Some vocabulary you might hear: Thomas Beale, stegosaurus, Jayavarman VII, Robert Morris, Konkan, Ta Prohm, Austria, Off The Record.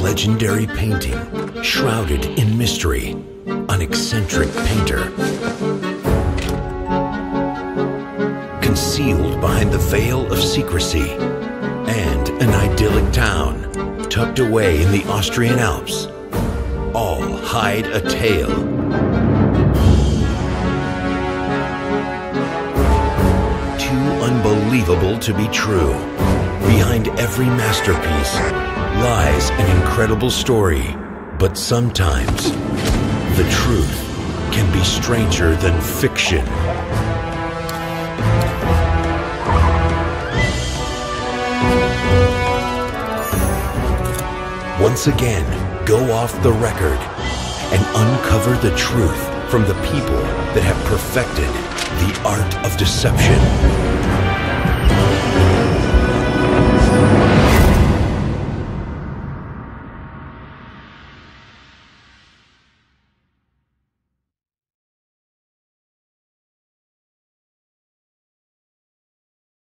Legendary painting, shrouded in mystery, an eccentric painter. Concealed behind the veil of secrecy, and an idyllic town, tucked away in the Austrian Alps, all hide a tale. Too unbelievable to be true. Behind every masterpiece lies an incredible story, but sometimes the truth can be stranger than fiction. Once again, go off the record and uncover the truth from the people that have perfected the art of deception.